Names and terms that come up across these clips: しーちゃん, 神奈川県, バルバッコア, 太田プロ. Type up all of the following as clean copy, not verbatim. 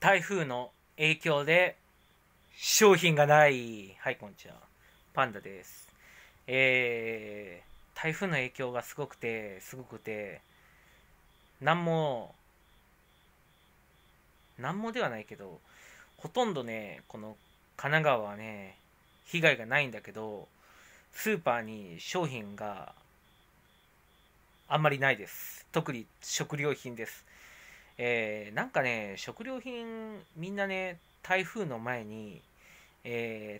台風の影響で商品がない。はい、こんにちは。パンダです。台風の影響がすごくて、なんもではないけど、ほとんどね、この神奈川はね、被害がないんだけど、スーパーに商品があんまりないです。特に食料品です。なんかね、食料品みんなね、台風の前に、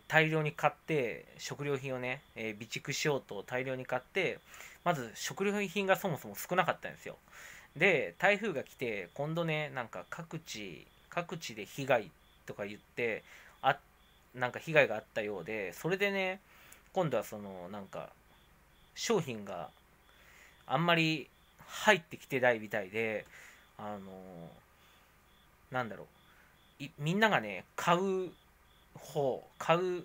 大量に買って食料品をね、備蓄しようと大量に買って、まず食料品がそもそも少なかったんですよ。で、台風が来て今度ね、なんか各地で被害とか言って、なんか被害があったようで、それでね、今度はそのなんか商品があんまり入ってきてないみたいで、なんだろう、みんながね、買う需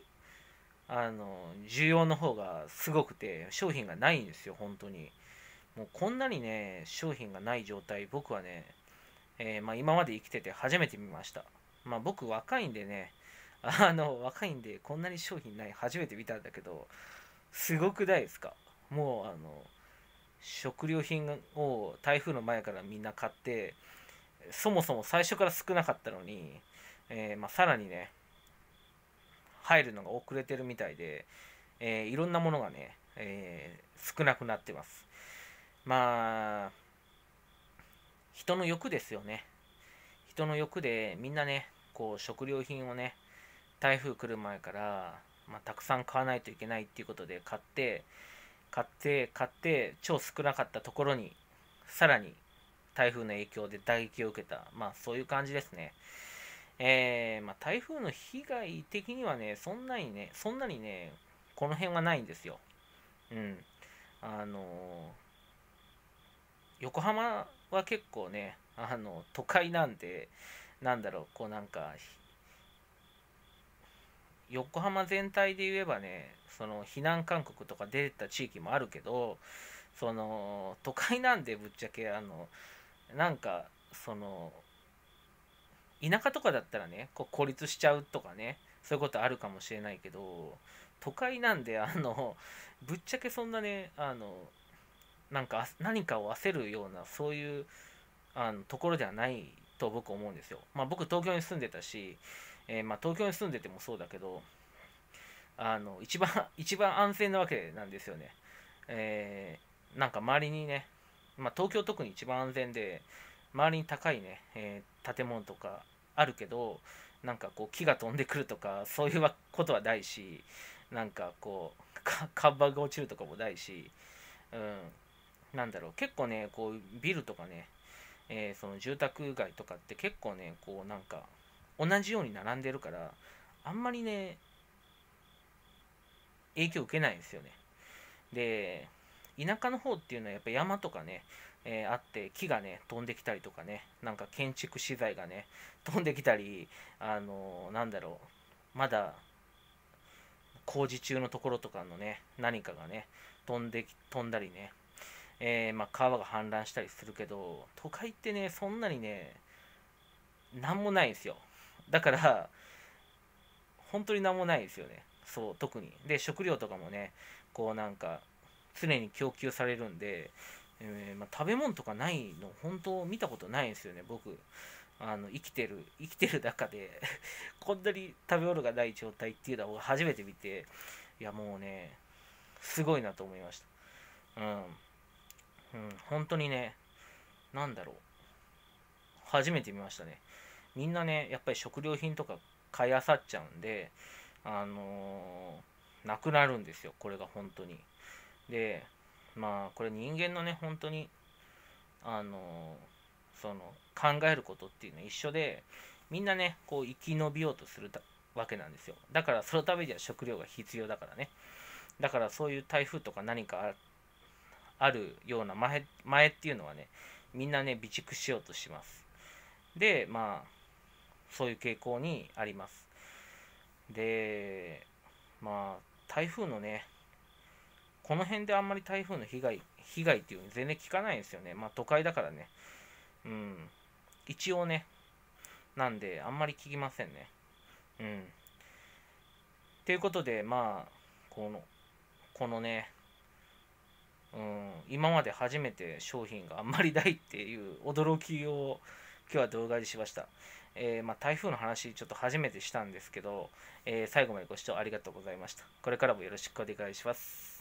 要の方がすごくて、商品がないんですよ。本当にもうこんなにね、商品がない状態、僕はね、今まで生きてて初めて見ました。僕若いんでね、若いんでこんなに商品ない初めて見たんだけど、すごくないですか。もう食料品を台風の前からみんな買って、そもそも最初から少なかったのに、さらにね、入るのが遅れてるみたいで、いろんなものがね、少なくなってます。人の欲ですよね。人の欲でみんなね、こう食料品をね、台風来る前から、たくさん買わないといけないっていうことで買って超少なかったところに、さらに台風の影響で打撃を受けた、そういう感じですね。台風の被害的にはね、そんなにねこの辺はないんですよ。横浜は結構ね、都会なんで、なんだろう、こうなんか横浜全体で言えばね、その避難勧告とか出てた地域もあるけど、その都会なんで、ぶっちゃけなんかその田舎とかだったらね、こう孤立しちゃうとかね、そういうことあるかもしれないけど、都会なんでぶっちゃけそんなね、なんか何かを焦るような、そういうところではないと僕思うんですよ。僕東京に住んでたし、東京に住んでてもそうだけど、一番安全なわけなんですよね。なんか周りにね、東京特に一番安全で、周りに高いね、建物とかあるけど、なんかこう木が飛んでくるとかそういうことはないし、なんかこう看板が落ちるとかもないし、なんだろう、結構ね、こうビルとかね、その住宅街とかって結構ね、こうなんか同じように並んでるから、あんまりね影響受けないんですよね。で、田舎の方っていうのはやっぱ山とかね、あって、木がね飛んできたりとかね、なんか建築資材がね飛んできたり、なんだろう、まだ工事中のところとかのね、何かがね飛んだりね、川が氾濫したりするけど、都会ってね、そんなにねなんもないんですよ。だから本当になんもないですよね。そう、特にで、食料とかもね、こうなんか常に供給されるんで、食べ物とかないの本当見たことないんですよね。僕生きてる中でこんなに食べ物がない状態っていうのは初めて見て、いやもうね、すごいなと思いました。本当にね、なんだろう、初めて見ましたね。みんなね、やっぱり食料品とか買い漁っちゃうんで、なくなるんですよ、これが本当に。で、これ人間のね、本当にその考えることっていうのは一緒で、みんなね、こう生き延びようとするわけなんですよ。だからそのためには食料が必要だからね。だからそういう台風とか何かあるような前っていうのはね、みんなね備蓄しようとします。で、そういう傾向にあります。で、台風のね、この辺であんまり台風の被害っていうの全然聞かないんですよね。都会だからね。一応ね、なんであんまり聞きませんね。うん。ということで、まあこのね、今まで初めて商品があんまりないっていう驚きを今日は動画でしました。台風の話ちょっと初めてしたんですけど、最後までご視聴ありがとうございました。これからもよろしくお願いします。